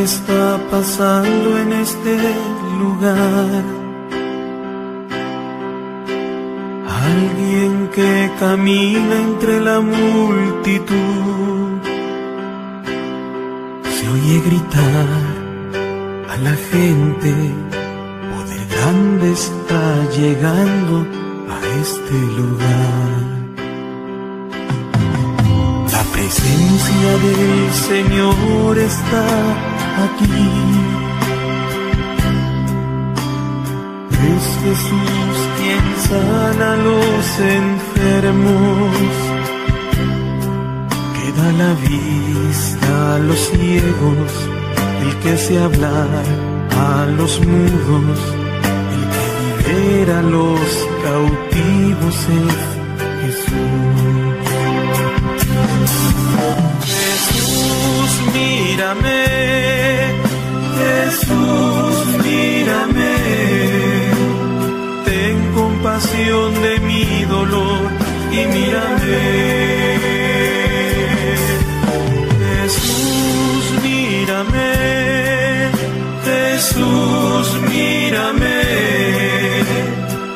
¿Qué está pasando en este lugar? Alguien que camina entre la multitud se oye gritar a la gente, poder grande está llegando a este lugar. La presencia del Señor está aquí. Es Jesús quien sana a los enfermos, que da la vista a los ciegos, el que hace hablar a los mudos, el que libera a los cautivos es Jesús. Jesús, mírame. Jesús, mírame. Ten compasión de mi dolor y mírame. Jesús, mírame. Jesús, mírame.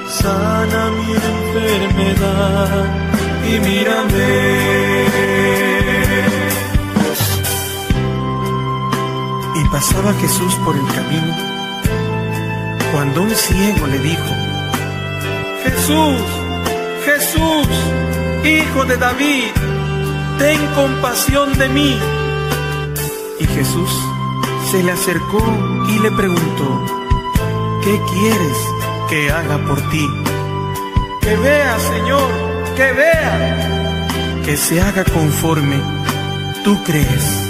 Sana mi enfermedad y mírame. Pasaba Jesús por el camino, cuando un ciego le dijo: Jesús, Jesús, hijo de David, ten compasión de mí. Y Jesús se le acercó y le preguntó: ¿qué quieres que haga por ti? Que vea, Señor, que vea. Que se haga conforme tú crees.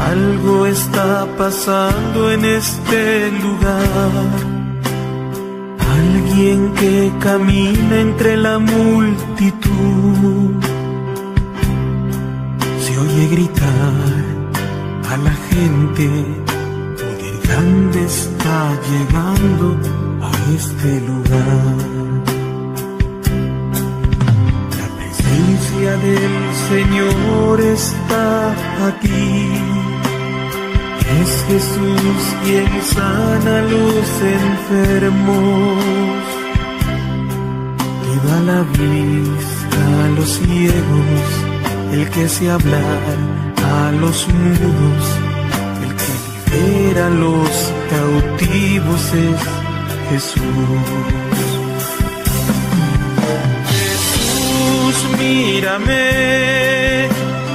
Algo está pasando en este lugar. Alguien que camina entre la multitud se oye gritar a la gente, poder grande está llegando a este lugar. La presencia del Señor está aquí. Es Jesús quien sana a los enfermos, que da la vista a los ciegos, el que hace hablar a los mudos, el que libera a los cautivos es Jesús. Jesús, mírame.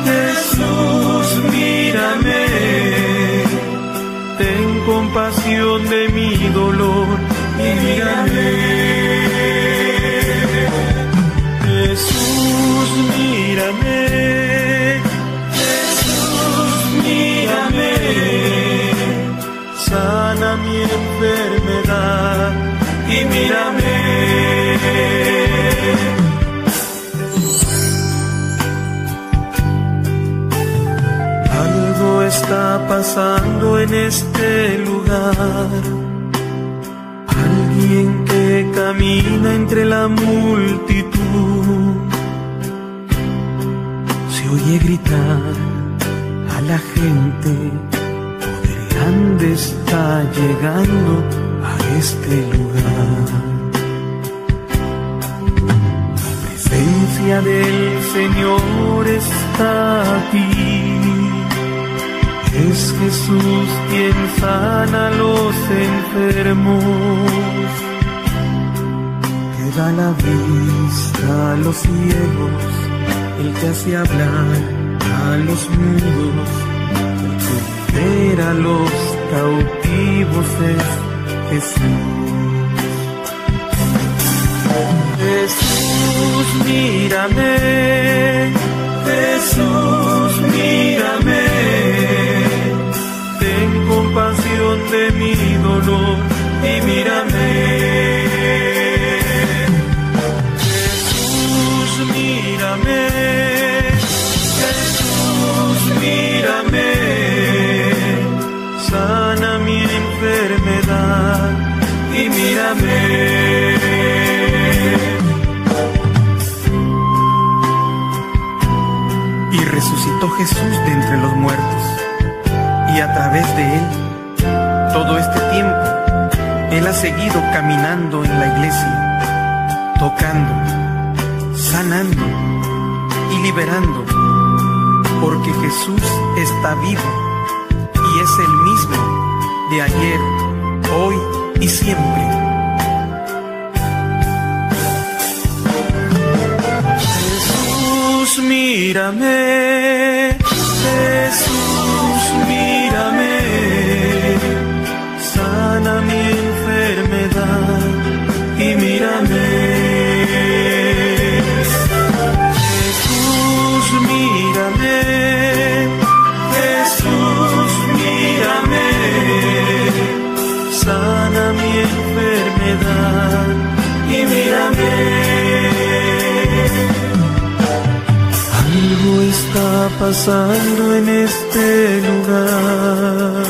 Jesús, mírame. Ten compasión de mi dolor y mírame. Jesús, mírame. Jesús, mírame. Sana mi enfermedad y mírame. Está pasando en este lugar. Alguien que camina entre la multitud se oye gritar a la gente, poder grande está llegando a este lugar. La presencia del Señor está aquí. Es Jesús quien sana a los enfermos, que da la vista a los ciegos, el que hace hablar a los mudos, el que libera a los cautivos es Jesús. Jesús, mírame. Jesús, mírame. Ten compasión de mi dolor y mírame. Jesús, mírame. Jesús, mírame. Sana mi enfermedad y mírame. Y resucitó Jesús de entre los muertos. y a través de Él, todo este tiempo, Él ha seguido caminando en la iglesia, tocando, sanando y liberando, porque Jesús está vivo y es el mismo de ayer, hoy y siempre. Mírame, Jesús, mírame, sana mi enfermedad y mírame. Jesús, mírame, Jesús, mírame, sana mi enfermedad y mírame. Algo está pasando en este lugar.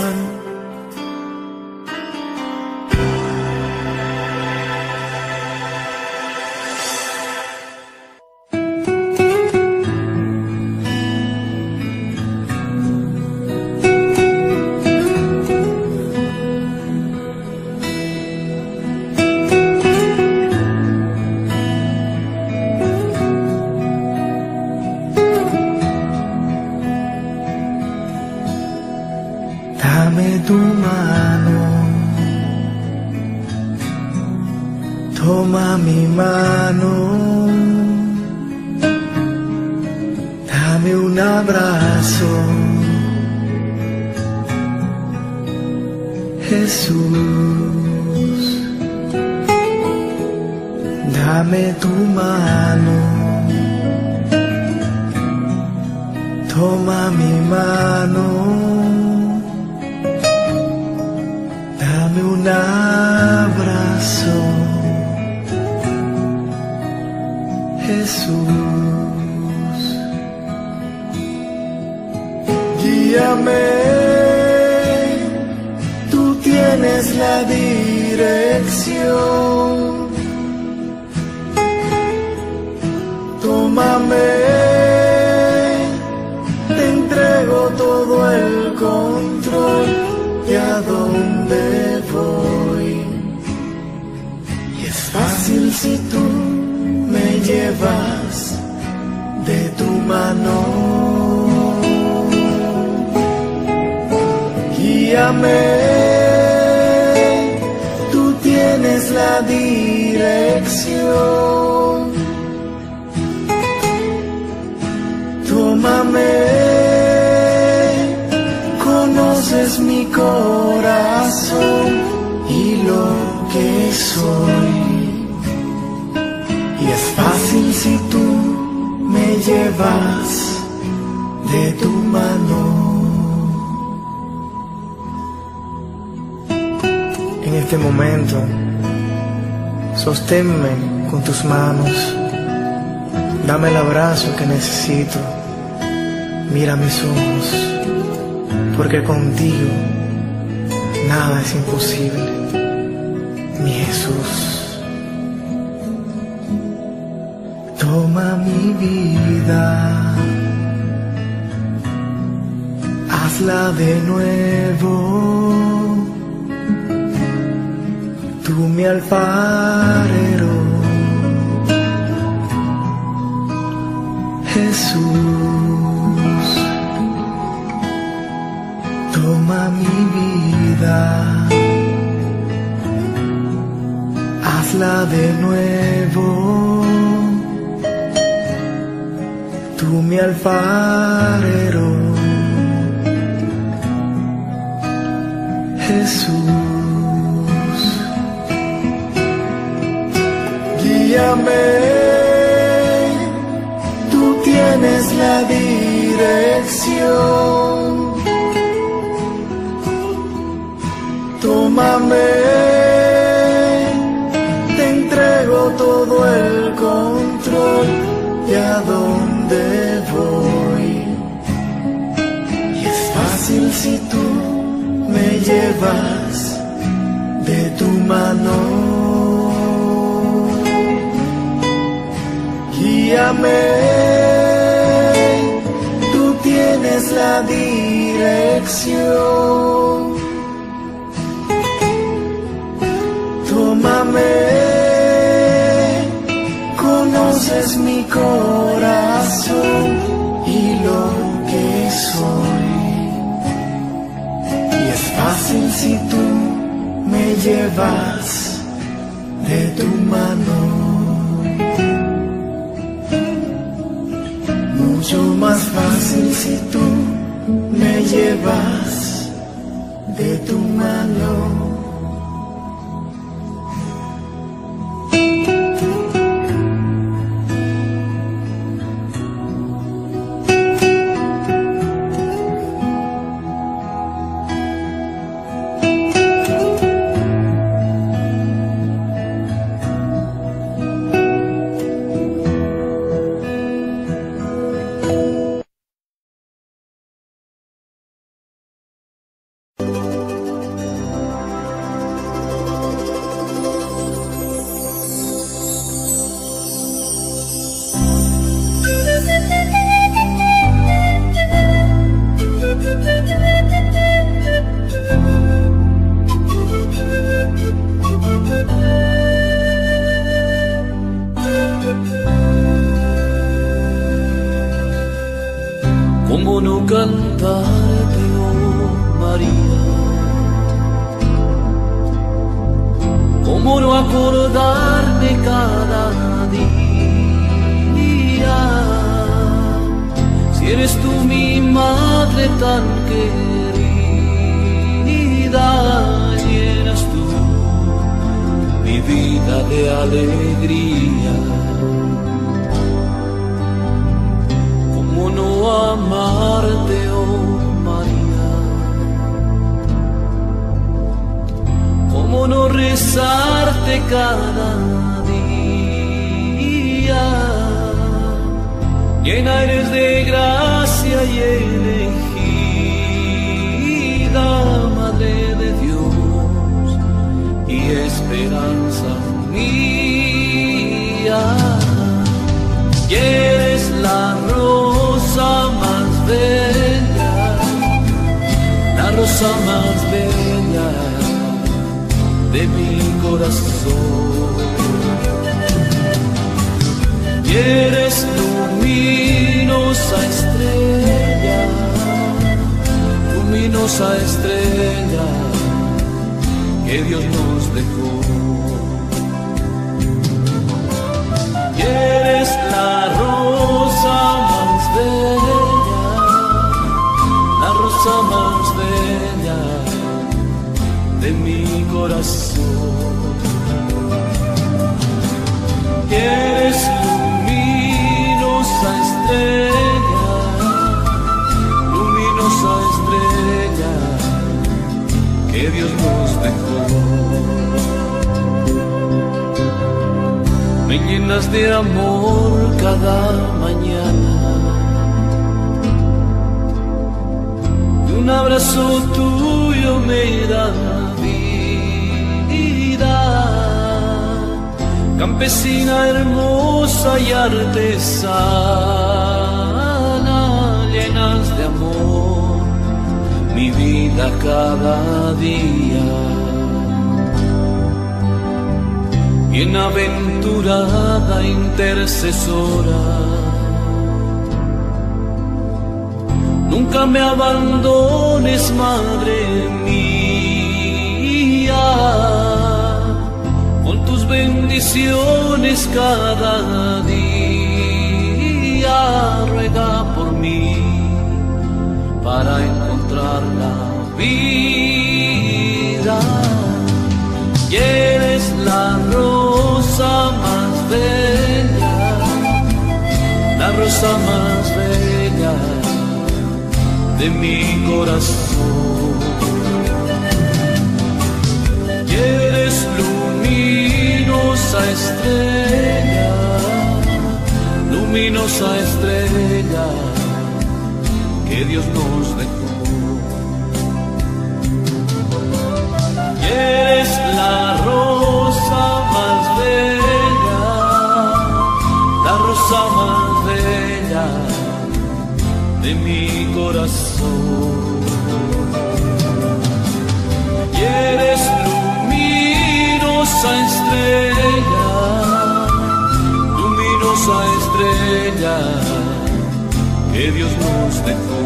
Sosténme con tus manos, dame el abrazo que necesito, mira mis ojos, porque contigo nada es imposible, mi Jesús. Toma mi vida, hazla de nuevo. Tú mi alfarero, Jesús, toma mi vida, hazla de nuevo, tú mi alfarero, Jesús. Tú tienes la dirección, tómame, te entrego todo el control y a dónde voy. Y es fácil si tú me llevas de tu mano. Tú tienes la dirección, elección. Tómame, conoces mi corazón y lo que soy. Y es fácil si tú me llevas de tu mano. Mucho más fácil si tú me llevas de tu mano. Más bella de mi corazón. Y eres luminosa estrella que Dios nos dejó.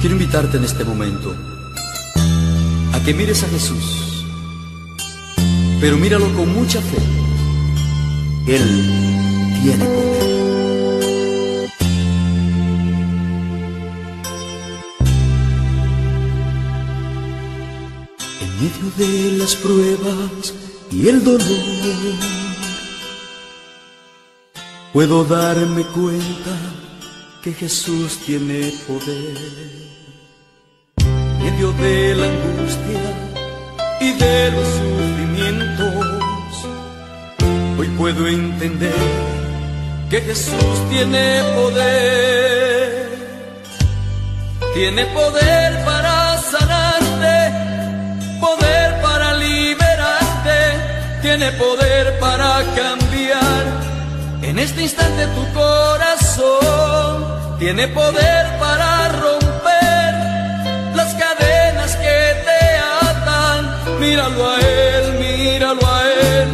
Quiero invitarte en este momento a que mires a Jesús, pero míralo con mucha fe. Él tiene poder. En medio de las pruebas y el dolor, puedo darme cuenta que Jesús tiene poder. En medio de la angustia y de los sufrimientos, hoy puedo entender que Jesús tiene poder. Tiene poder para sanarte, poder para liberarte, tiene poder para cambiar en este instante tu corazón. Tiene poder para romper las cadenas que te atan. Míralo a Él, míralo a Él,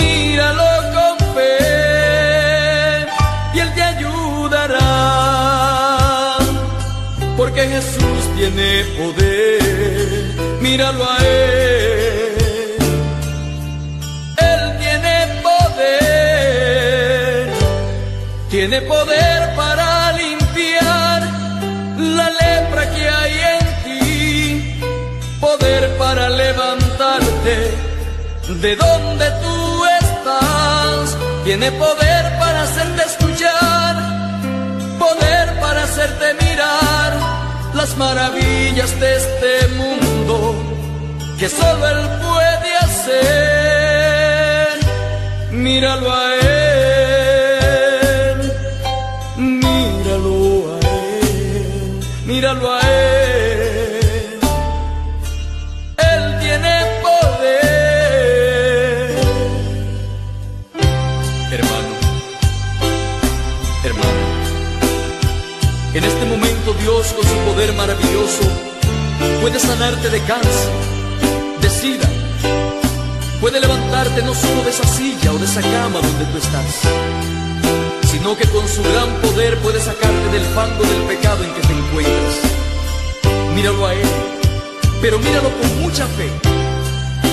míralo con fe, y Él te ayudará, porque Jesús tiene poder. Míralo a Él, Él tiene poder para limpiar la lepra que hay en poder para levantarte de donde tú estás. Tiene poder para hacerte escuchar, poder para hacerte mirar las maravillas de este mundo que solo Él puede hacer. Míralo a Él, míralo a Él, míralo a Él. En este momento Dios, con su poder maravilloso, puede sanarte de cáncer, de sida. Puede levantarte no solo de esa silla o de esa cama donde tú estás, sino que con su gran poder puede sacarte del fango del pecado en que te encuentras. Míralo a Él, pero míralo con mucha fe.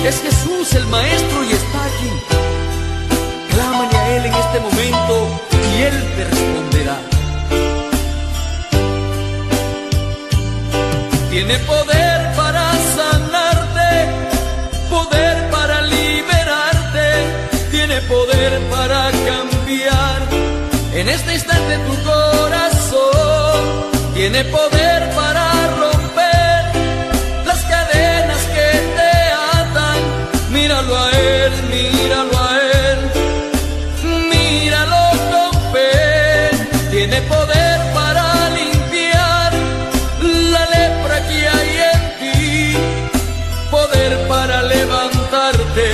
Es Jesús el Maestro y está aquí. Clámale a Él en este momento y Él te responderá. Tiene poder para sanarte, poder para liberarte, tiene poder para cambiar en este instante tu corazón. Tiene poder para romper las cadenas que te atan. Míralo a Él, míralo a Él, míralo con fe. Tiene poder para limpiar la lepra que hay en ti, poder para levantarte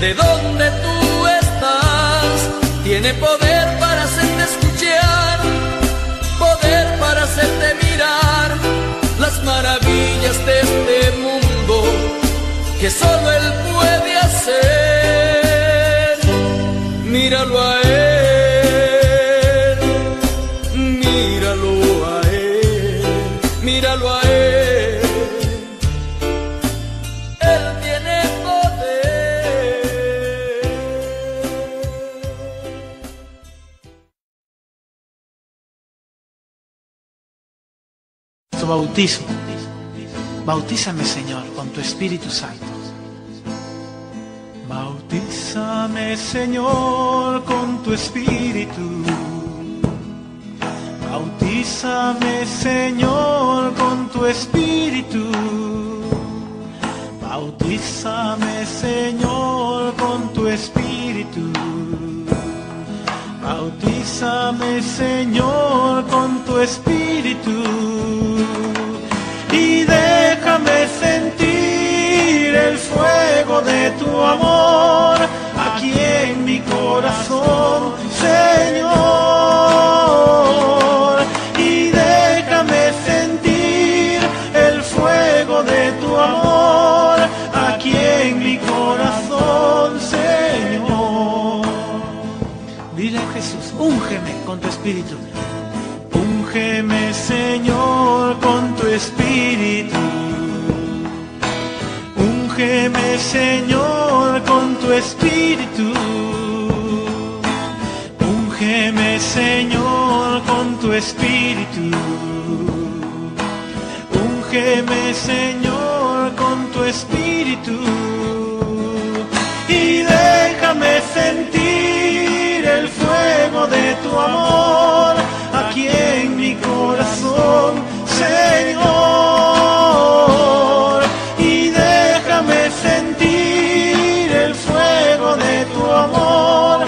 de donde tú estás. Tiene poder para hacerte escuchar, poder para hacerte mirar las maravillas de este mundo que solo Él puede hacer. Míralo a Él. Bautismo. Bautízame, Señor, con tu Espíritu Santo. Bautízame, Señor, con tu Espíritu. Bautízame, Señor, con tu Espíritu. Bautízame, Señor. Espíritu. Bautízame, Señor, con tu Espíritu y déjame sentir el fuego de tu amor aquí en mi corazón, Señor. Y déjame sentir el fuego de tu amor aquí en mi corazón, Señor. Dile a Jesús, úngeme con tu Espíritu. Úngeme, Señor, con tu Espíritu. Úngeme, Señor, con tu Espíritu. Úngeme, Señor, con tu Espíritu. Úngeme, Señor, con tu Espíritu. Y déjame sentir el fuego de tu amor aquí en mi corazón, Señor. Y déjame sentir el fuego de tu amor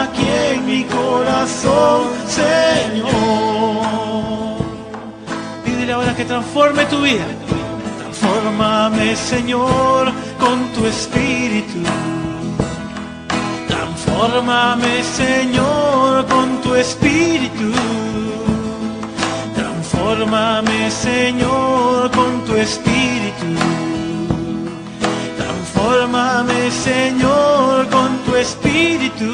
aquí en mi corazón, Señor. Pídele ahora que transforme tu vida. Transfórmame, Señor, con tu Espíritu. Transfórmame, Señor, con tu Espíritu. Transfórmame, Señor, con tu Espíritu. Transfórmame, Señor, con tu Espíritu.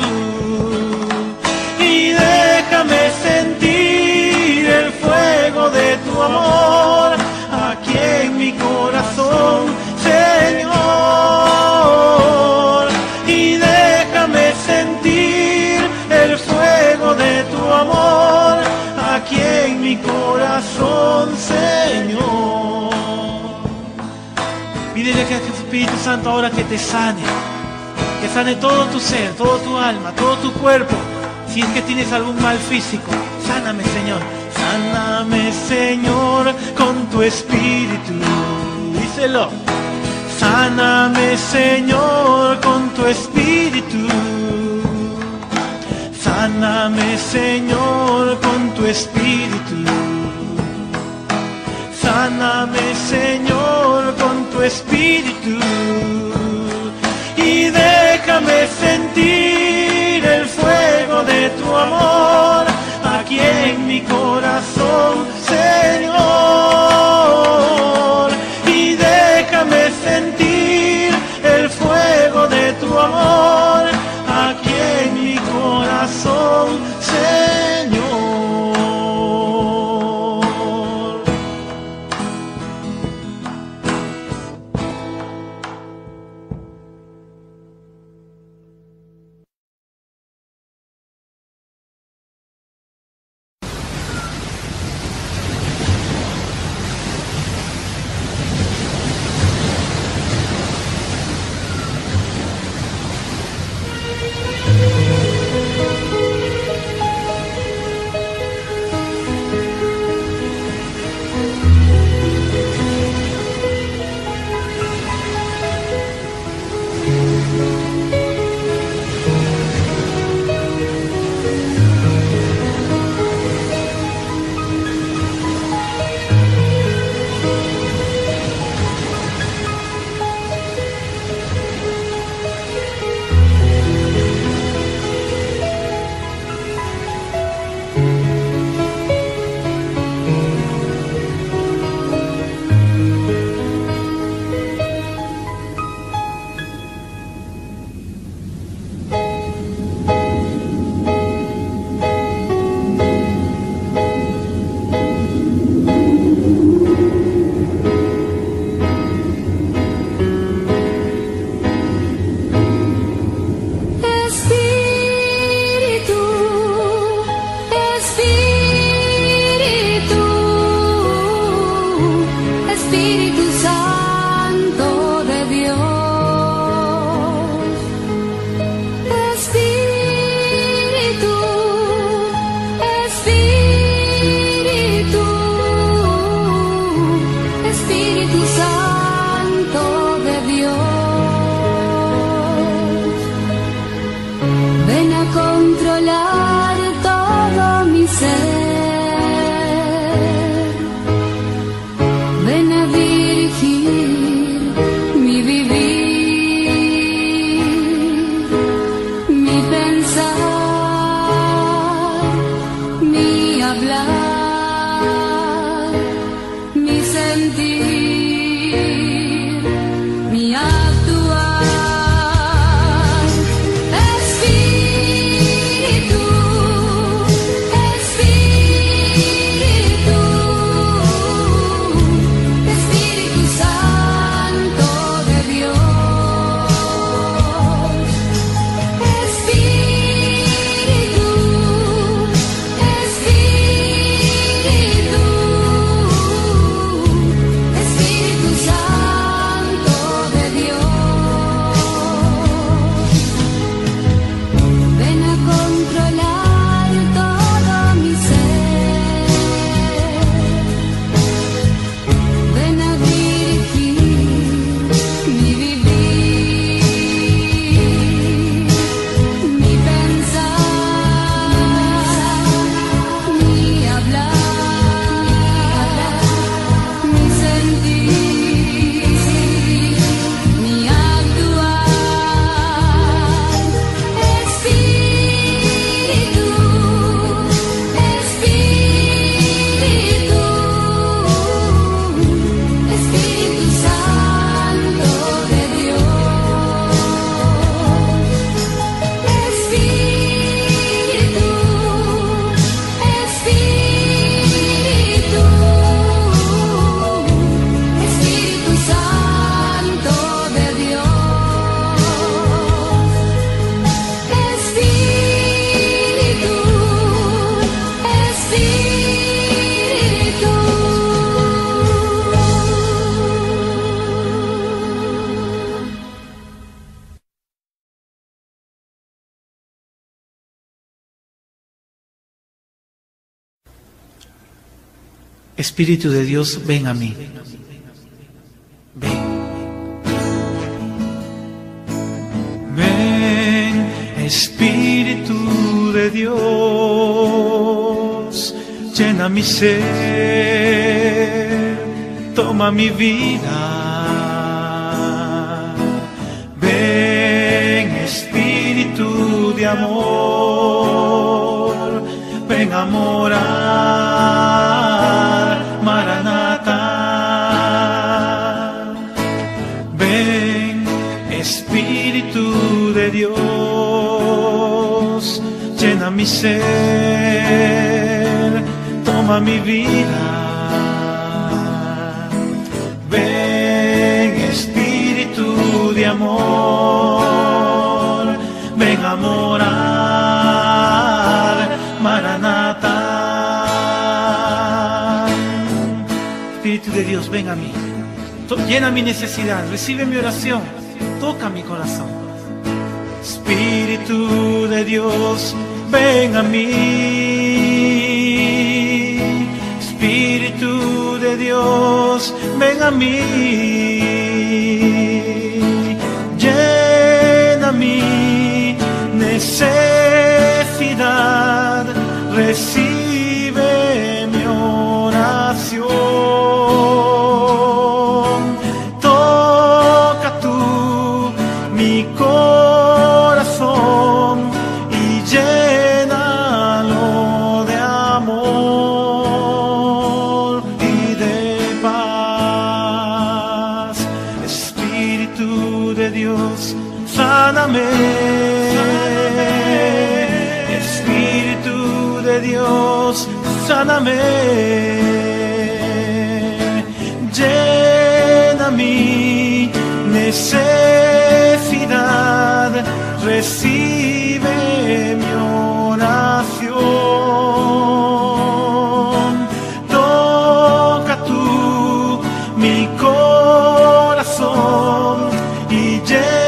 Y déjame sentir el fuego de tu amor aquí en mi corazón, Señor. Y déjame sentir el fuego de tu amor aquí en mi corazón, Señor. Pídele que el Espíritu Santo ahora que sane todo tu ser, todo tu alma, todo tu cuerpo. Si es que tienes algún mal físico, sáname, Señor. Sáname, Señor, con tu Espíritu. Díselo. Sáname, Señor, con tu Espíritu. Sáname, Señor, con tu Espíritu. Sáname, Señor, con tu Espíritu. Y déjame sentir el fuego de tu amor aquí en mi corazón, Señor. Y déjame sentir el fuego de tu amor aquí en mi corazón, Señor. Espíritu de Dios, ven a mí. Ven. Ven, Espíritu de Dios, llena mi ser, toma mi vida. Ven, Espíritu de amor, ven a morar. Dios, llena mi ser, toma mi vida. Ven, Espíritu de amor, ven a morar, Maranatha. Espíritu de Dios, ven a mí, llena mi necesidad, recibe mi oración, toca mi corazón. Espíritu de Dios, ven a mí. Espíritu de Dios, ven a mí. Llena mi necesidad, recibe mi oración. Toca tú mi corazón. Espíritu de Dios, sáname, llena mi necesidad, recibe mi oración, toca tú mi corazón y llena.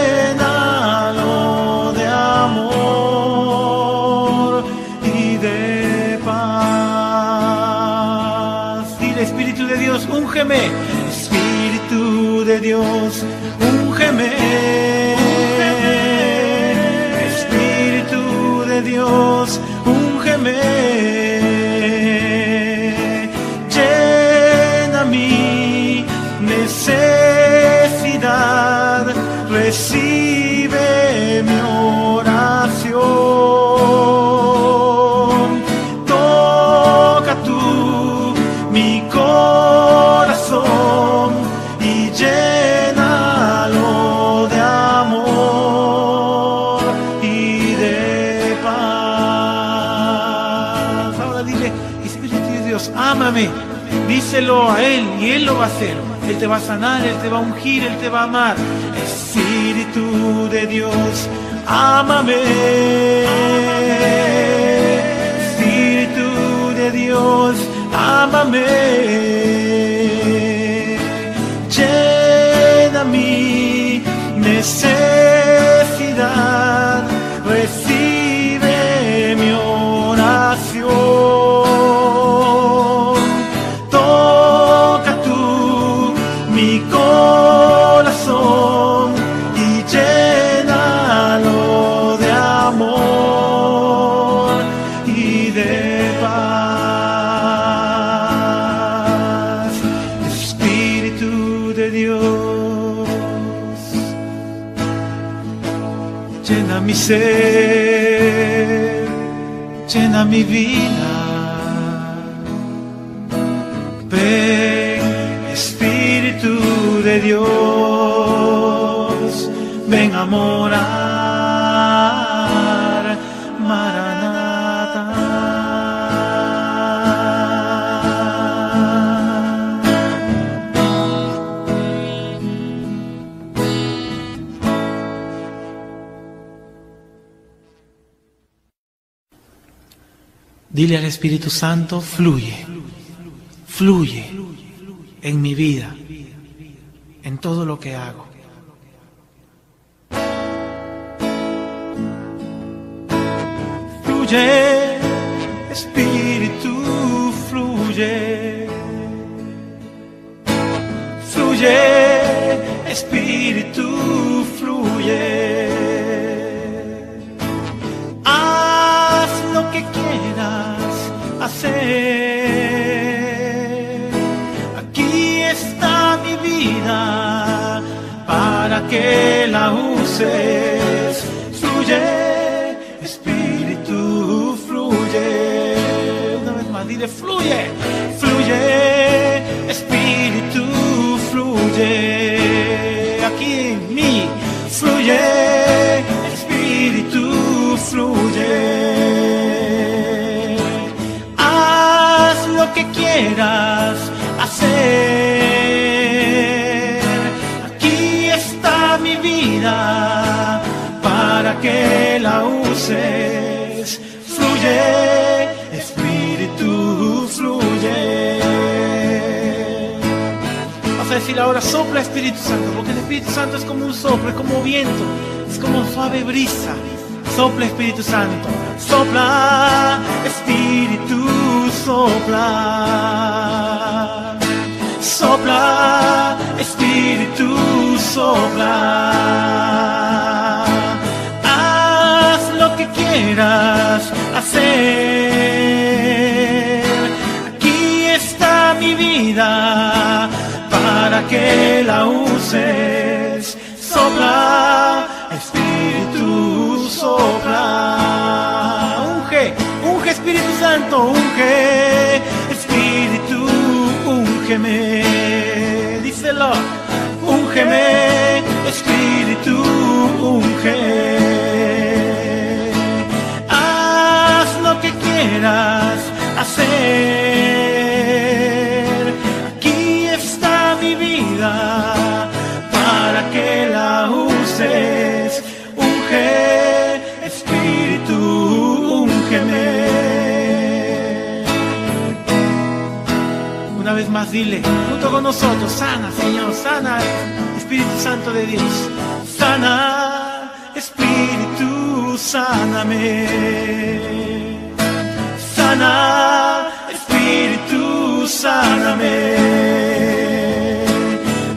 Espíritu de Dios, úngeme. Espíritu de Dios, úngeme. Llena mi necesidad, recibe mi oración. Toca tú mi corazón. Llénalo de amor y de paz. Ahora dile, Espíritu de Dios, ámame. Díselo a Él y Él lo va a hacer. Él te va a sanar, Él te va a ungir, Él te va a amar. Espíritu de Dios, ámame. Espíritu de Dios, ámame. Llena mi necesidad, recibe mi oración. Toca tú mi corazón y llénalo de amor y de paz. Espíritu de Dios, llena mi ser, llena mi vida. Ven, Espíritu de Dios, ven a morar, Maranatha. Dile al Espíritu Santo, fluye, fluye en mi vida, en todo lo que hago. Fluye, Espíritu, fluye. fluye, Espíritu fluye. Haz lo que quieras hacer. Aquí está mi vida para que la uses. Fluye, Espíritu fluye. Una vez más diré, fluye, fluye, Espíritu fluye. Aquí en mí fluye, Espíritu fluye. Haz lo que quieras hacer. Aquí está mi vida para que la uses. Fluye, Espíritu fluye. Vas a decir ahora, sopla Espíritu Santo, porque el Espíritu Santo es como un soplo, es como viento, es como suave brisa. Sopla Espíritu Santo, sopla Espíritu, sopla, sopla Espíritu, sopla. Haz lo que quieras hacer. Aquí está mi vida para que la uses. Sopla Espíritu, sopla, unge, unge Espíritu Santo, unge, Espíritu, úngeme, díselo, úngeme, Espíritu, unge, haz lo que quieras hacer, aquí está mi vida para que la uses, unge. Una vez más dile, junto con nosotros, sana Señor, sana Espíritu Santo de Dios. Sana Espíritu, sáname. Sana Espíritu, sáname.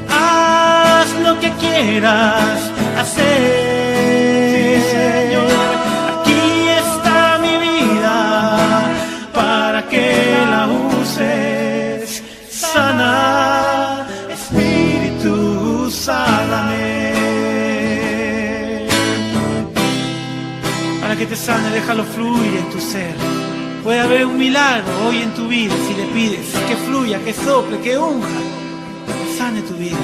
Haz lo que quieras hacer. Sí, Señor. Sana, Espíritu, sáname. Para que te sane, déjalo fluir en tu ser. Puede haber un milagro hoy en tu vida si le pides que fluya, que sople, que unja, que sane tu vida.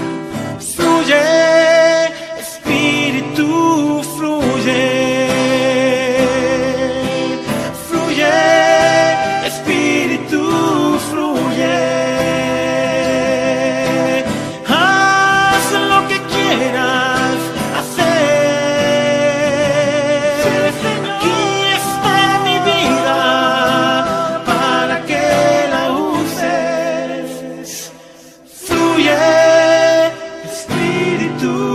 Fluye, Espíritu, fluye. Fluye, Espíritu, fluye. Fluye, Espíritu.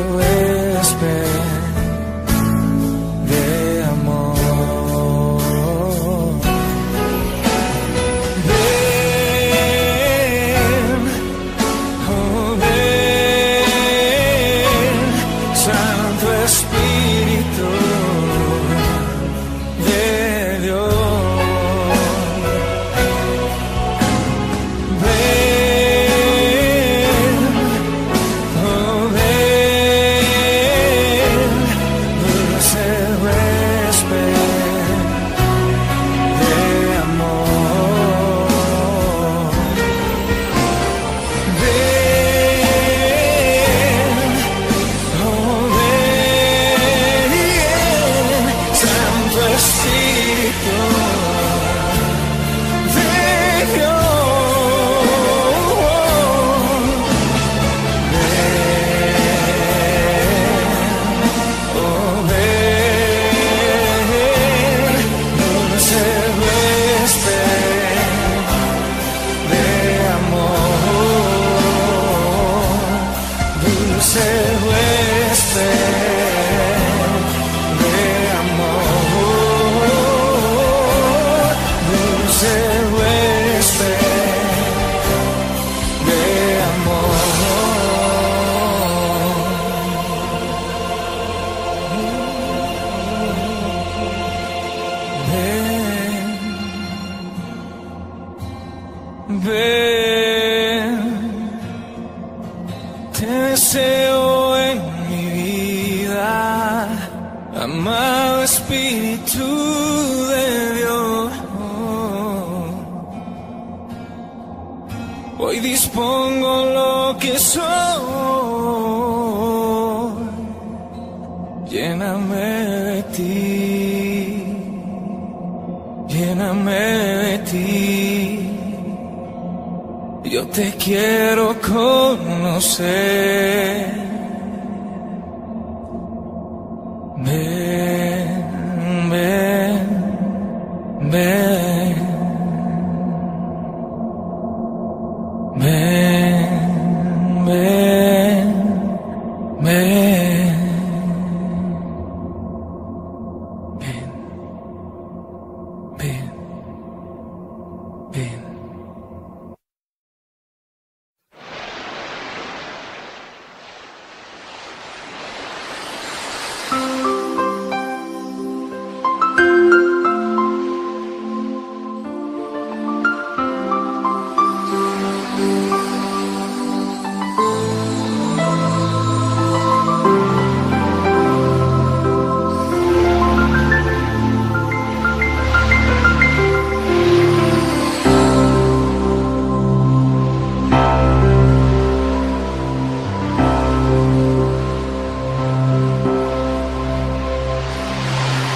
Away.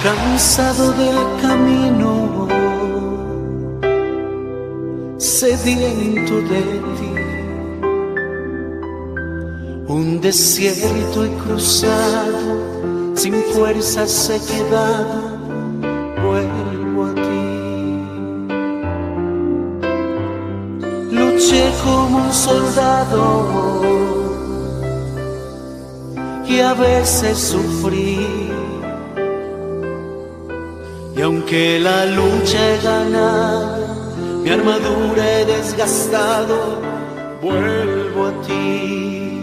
Cansado del camino, sediento de ti, un desierto he cruzado, sin fuerzas he quedado, vuelvo a ti. Luché como un soldado y a veces sufrí. Y aunque la lucha he ganado, mi armadura he desgastado, vuelvo a ti.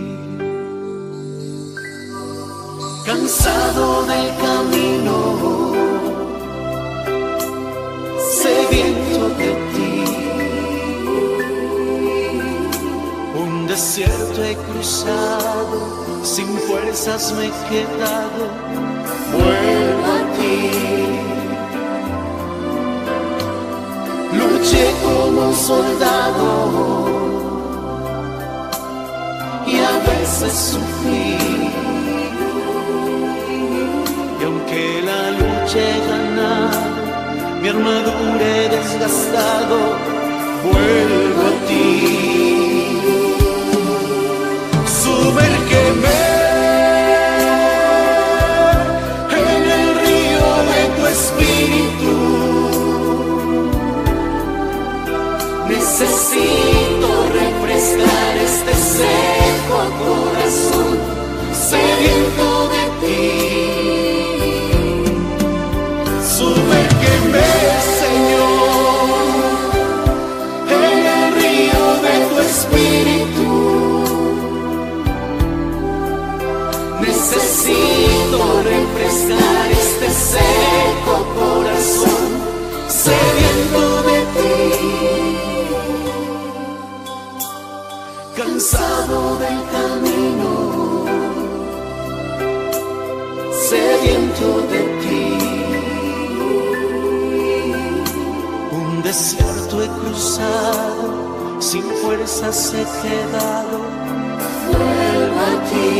Cansado del camino, sediento de ti, un desierto he cruzado, sin fuerzas me he quedado, vuelvo a ti. Luché como un soldado y a veces sufrí. Y aunque la lucha he ganado, mi armadura he desgastado, vuelvo a ti. Sumérgeme en el río de tu espíritu. Necesito refrescar este seco corazón, sediento de ti. Sumérgeme, Señor, en el río de tu espíritu. Necesito refrescar este seco corazón, sediento de ti. Cansado del camino, sediento de ti, un desierto he cruzado, sin fuerzas he quedado, vuelvo a ti.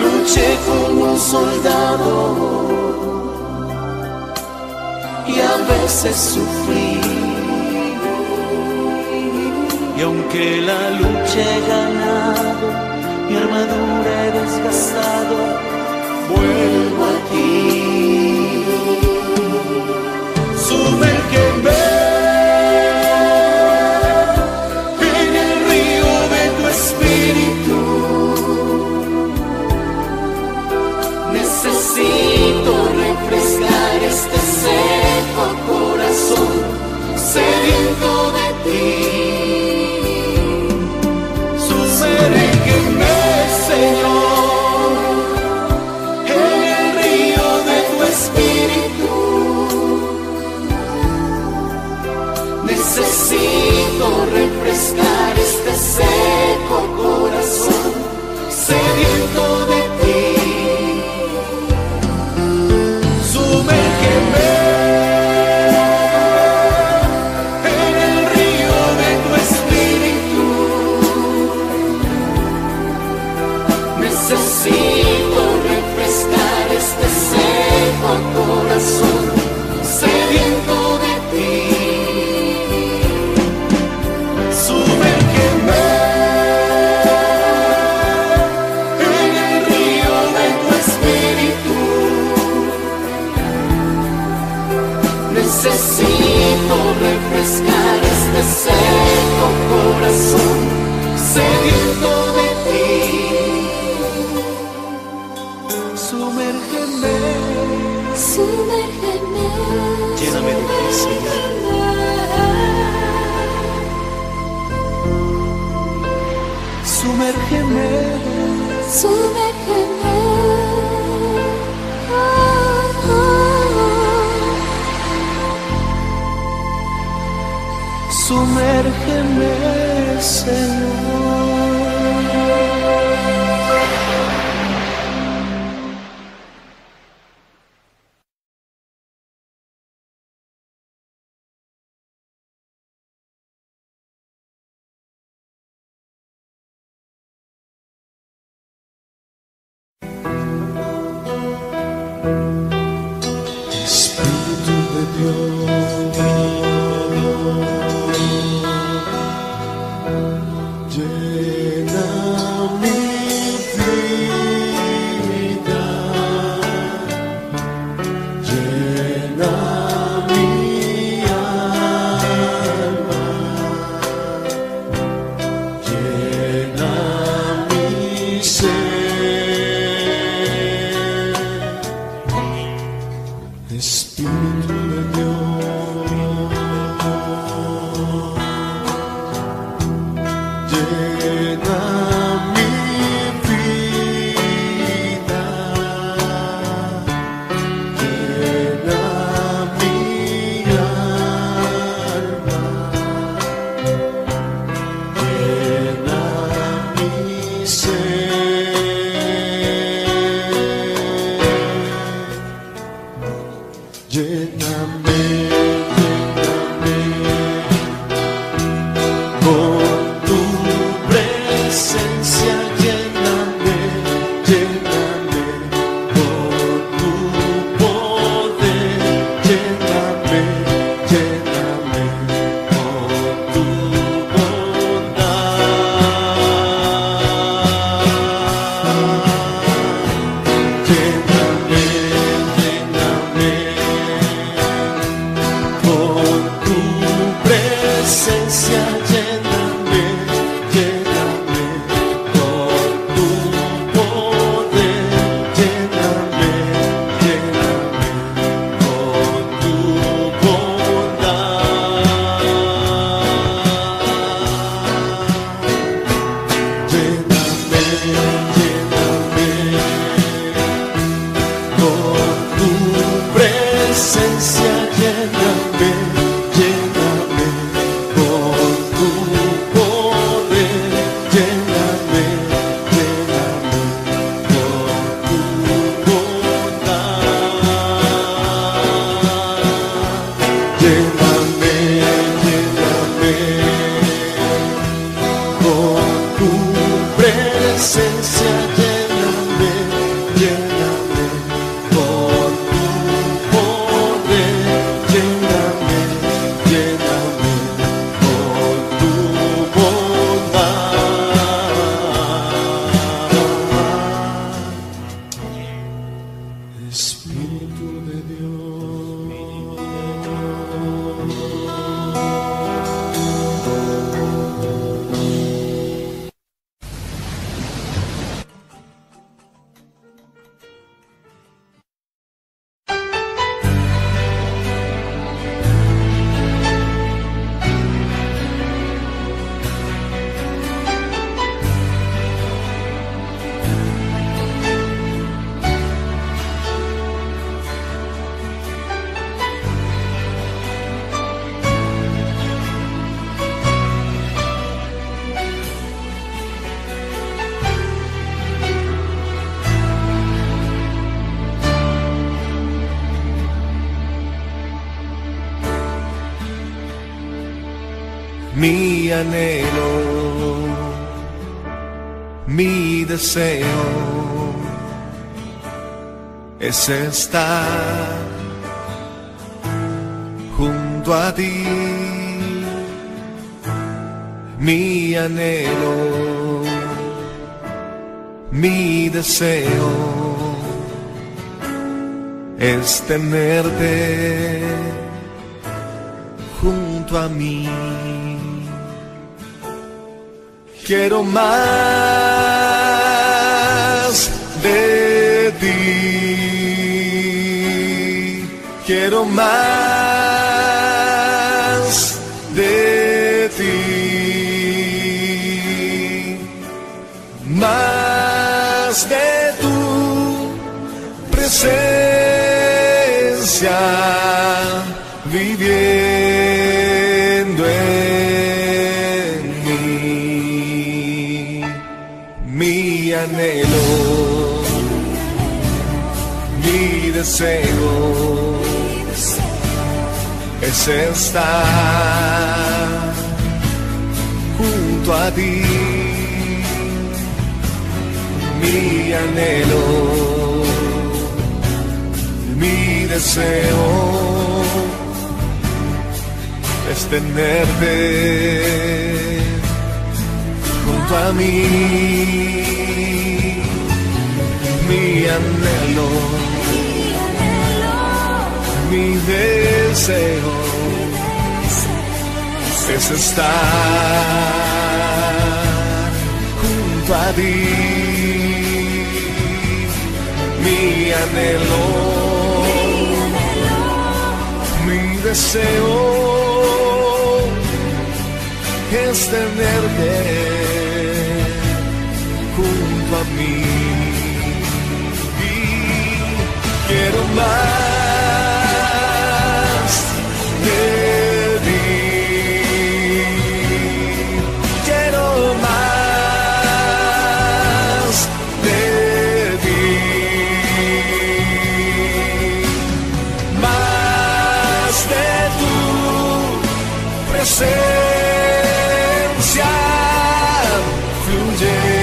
Luché como un soldado que a veces sufrí. Y aunque la lucha he ganado, mi armadura he desgastado, vuelvo a ti. Sumérgeme en el río de tu espíritu. Necesito refrescar este seco corazón sediento de ti. Sumérgeme, Señor, en el río de tu espíritu. Necesito refrescar este seco corazón sediento de ti. Sumérgeme en el río de tu espíritu. Necesito refrescar este seco corazón sediento de ti. Necesito refrescar este seco corazón sediento de ti. Sumérgeme, sumérgeme, lléname de ti, Señor. Sumérgeme, sumérgeme, oh, oh. Sumérgeme, Señor. Espíritu de Dios, Espíritu de Dios. Espíritu de Dios. Mi anhelo, mi deseo es estar junto a ti. Mi anhelo, mi deseo es tenerte junto a mí. Quiero más de ti, quiero más de ti, más de tu presencia viviendo en mí. Mi anhelo, mi deseo es estar junto a ti. Mi anhelo, mi deseo es tenerte junto a mí. Mi anhelo, mi deseo es estar junto a ti. Mi anhelo, mi deseo es tenerte junto a mí. Y quiero más de ti, quiero más de ti, más de tu presencia fluye.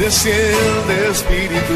desciende Espíritu.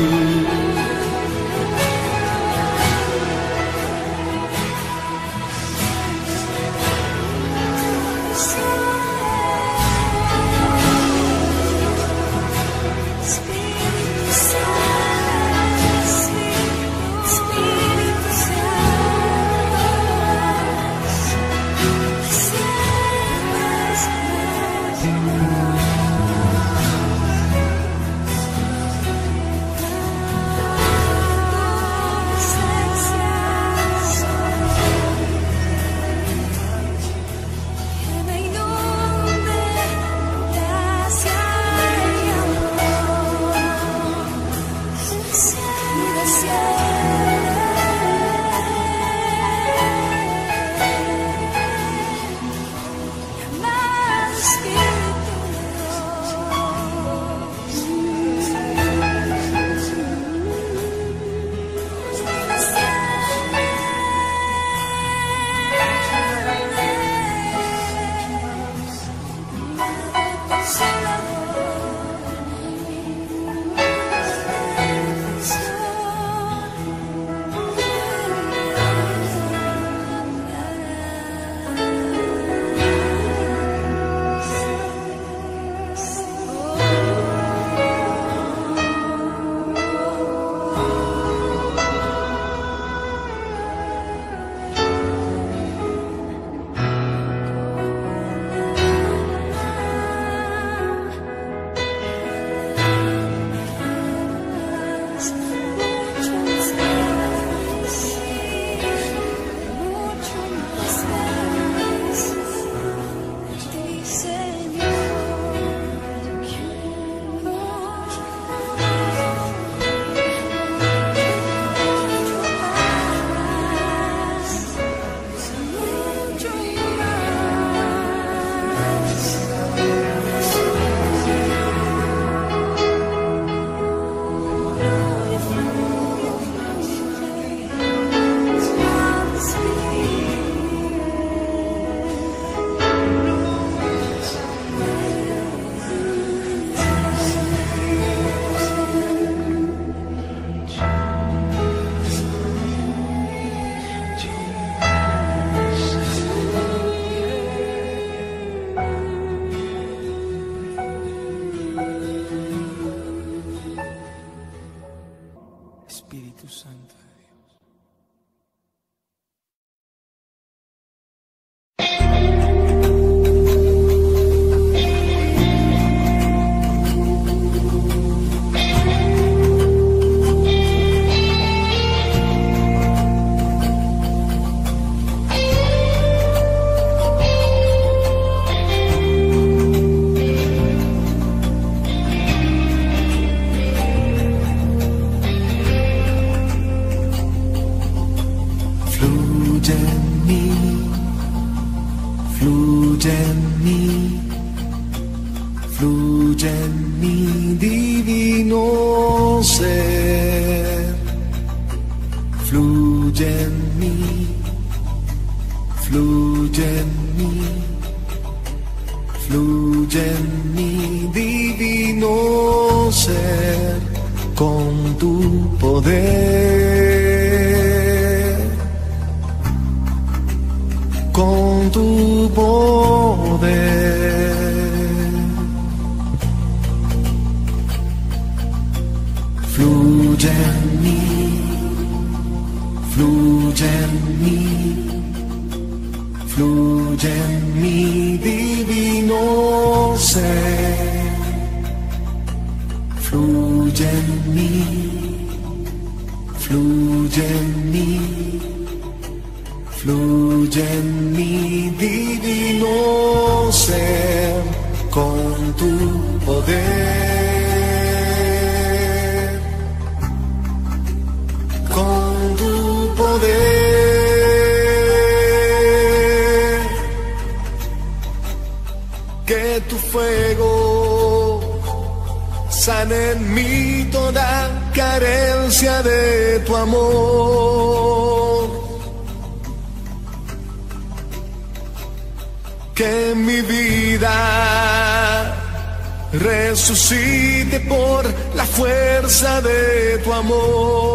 resucite por la fuerza de tu amor.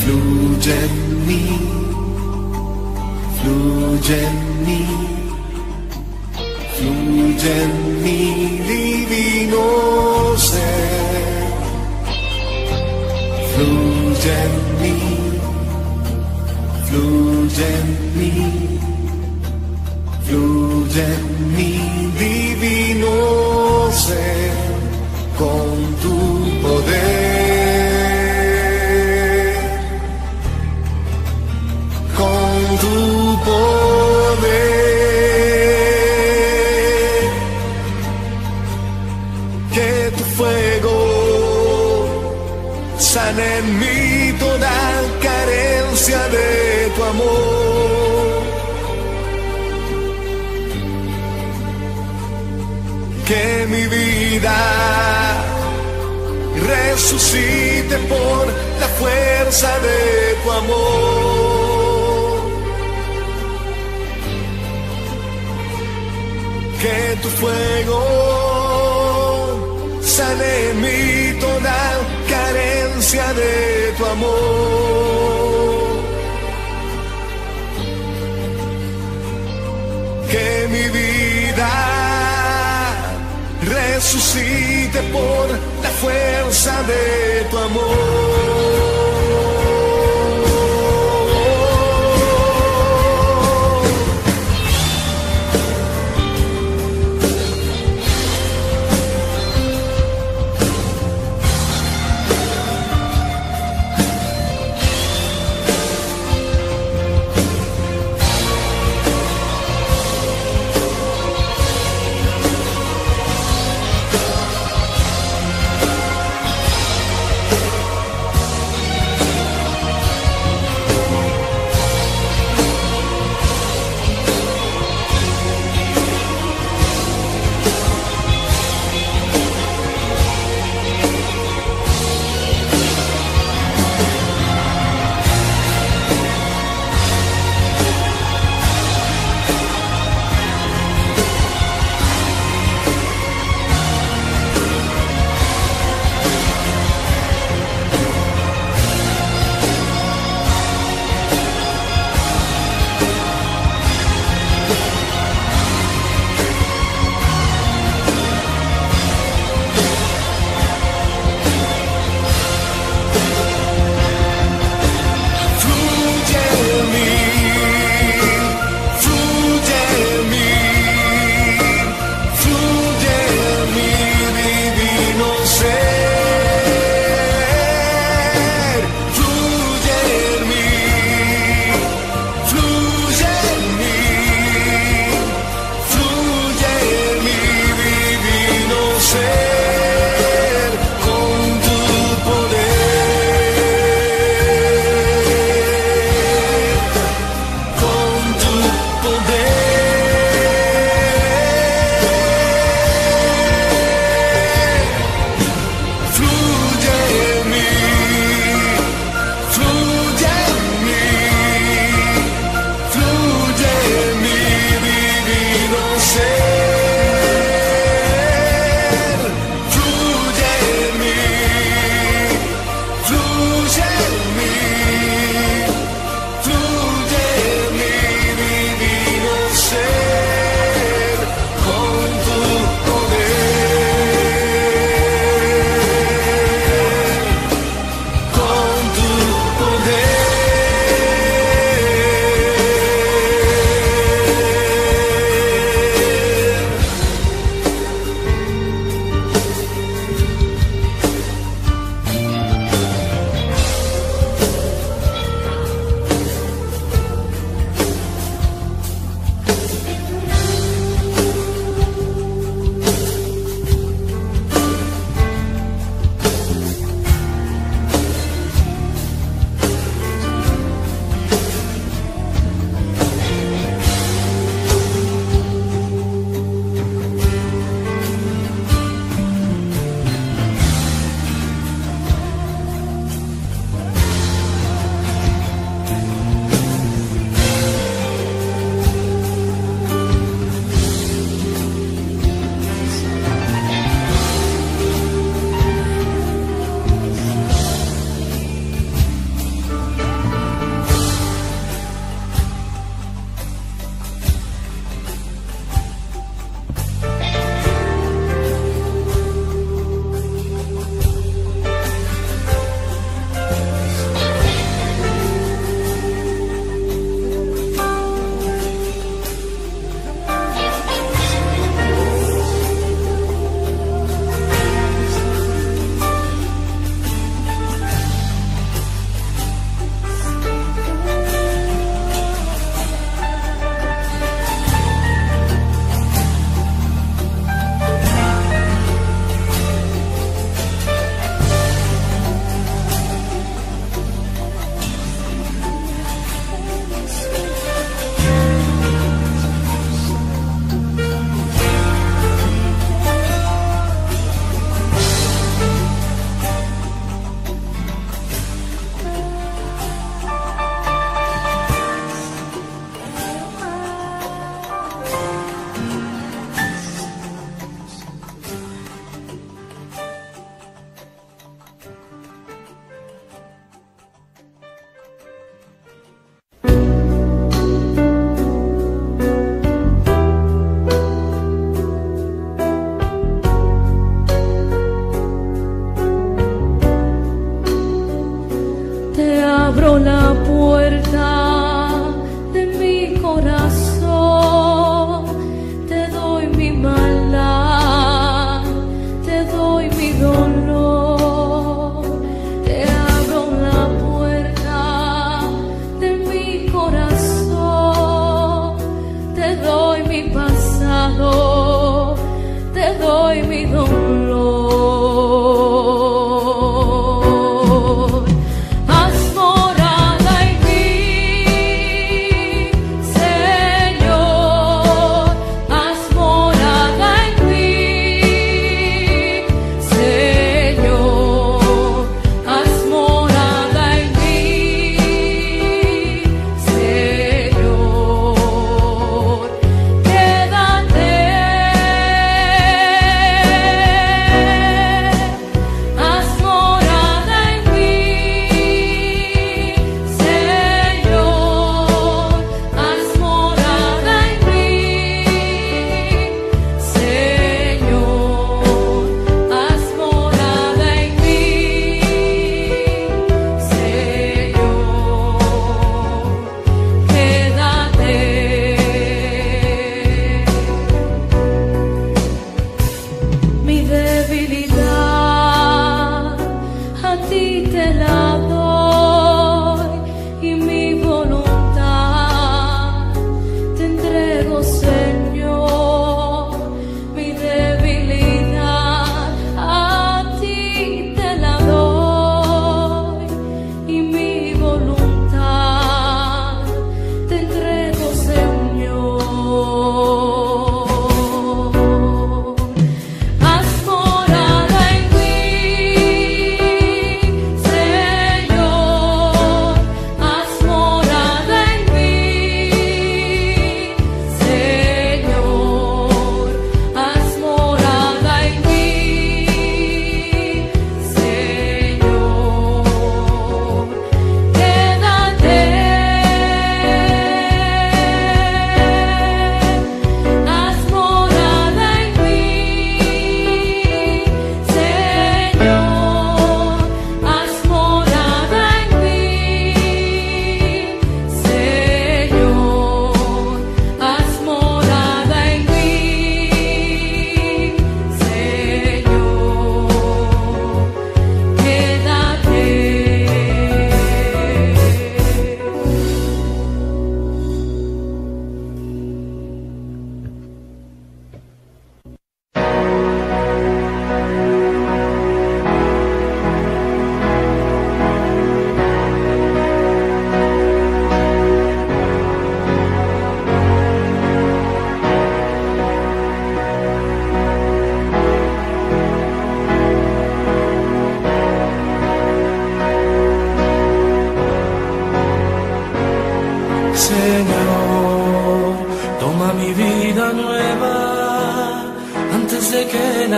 Fluye en mí, fluye en mí, divino ser. Fluye en mí, divino ser, con tu poder, con tu poder, que tu fuego sane en mí toda carencia de tu amor, que mi vida resucite por la fuerza de tu amor, que tu fuego sane en mí toda carencia de tu amor, que mi vida resucite por la fuerza de tu amor.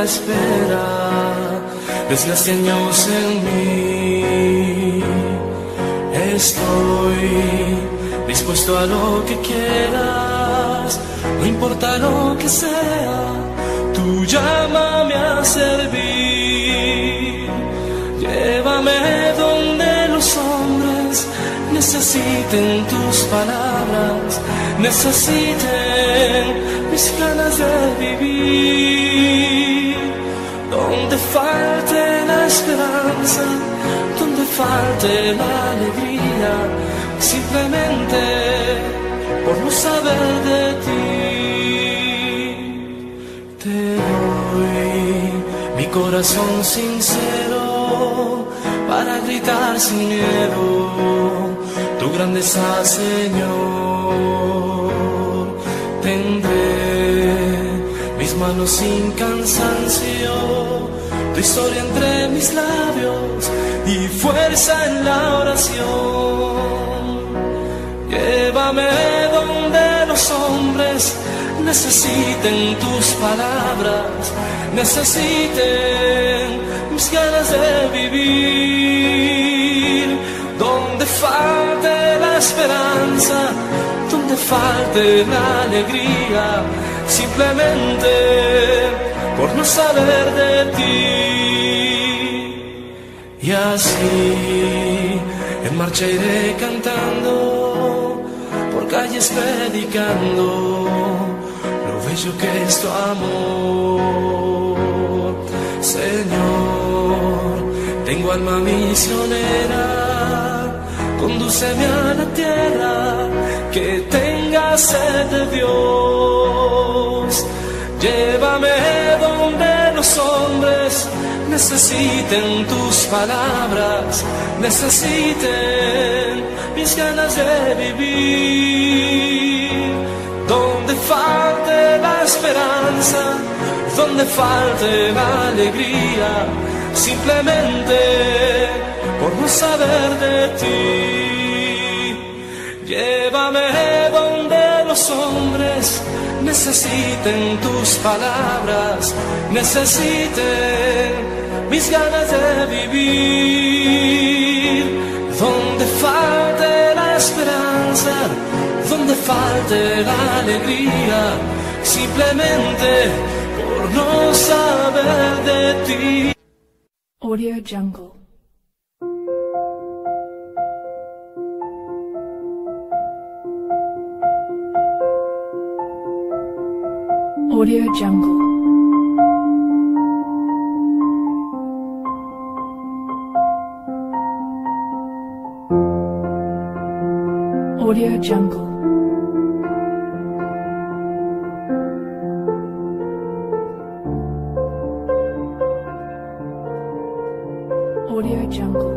la espera, ves las señales en mí. Estoy dispuesto a lo que quieras, no importa lo que sea, tú llámame a servir. Llévame donde los hombres necesiten tus palabras, necesiten mis ganas de vivir. Donde falte la esperanza, donde falte la alegría, simplemente por no saber de ti. Te doy mi corazón sincero para gritar sin miedo tu grandeza, Señor. Tendré mis manos sin cansancio, tu historia entre mis labios y fuerza en la oración. Llévame donde los hombres necesiten tus palabras, necesiten mis ganas de vivir. Donde falte la esperanza, donde falte la alegría, simplemente por no saber de ti. Y así en marcha iré cantando, por calles predicando lo bello que es tu amor. Señor, tengo alma misionera, condúceme a la tierra que tenga sed de Dios. Llévame donde los hombres necesiten tus palabras, necesiten mis ganas de vivir. Donde falte la esperanza, donde falte la alegría, simplemente por no saber de ti. Llévame donde los hombres necesiten tus palabras, necesiten mis ganas de vivir. Donde falte la esperanza, donde falte la alegría, simplemente por no saber de ti. Audio Jungle. Audio Jungle. Audio Jungle. Audio Jungle.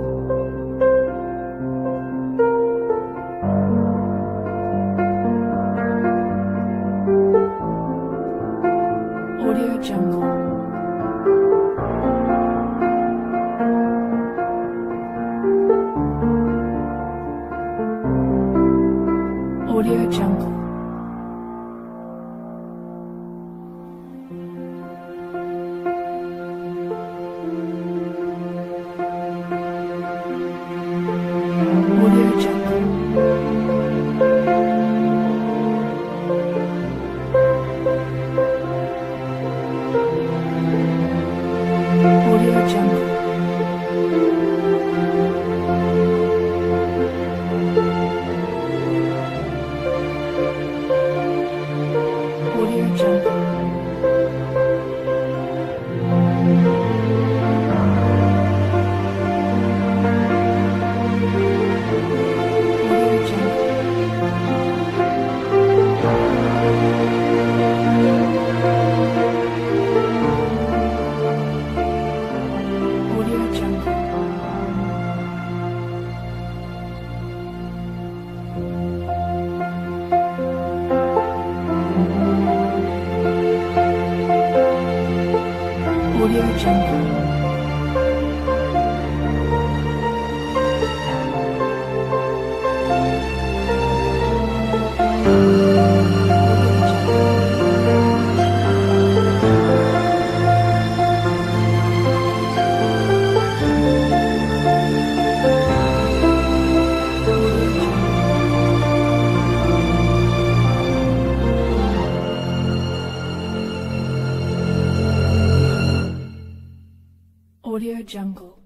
jungle.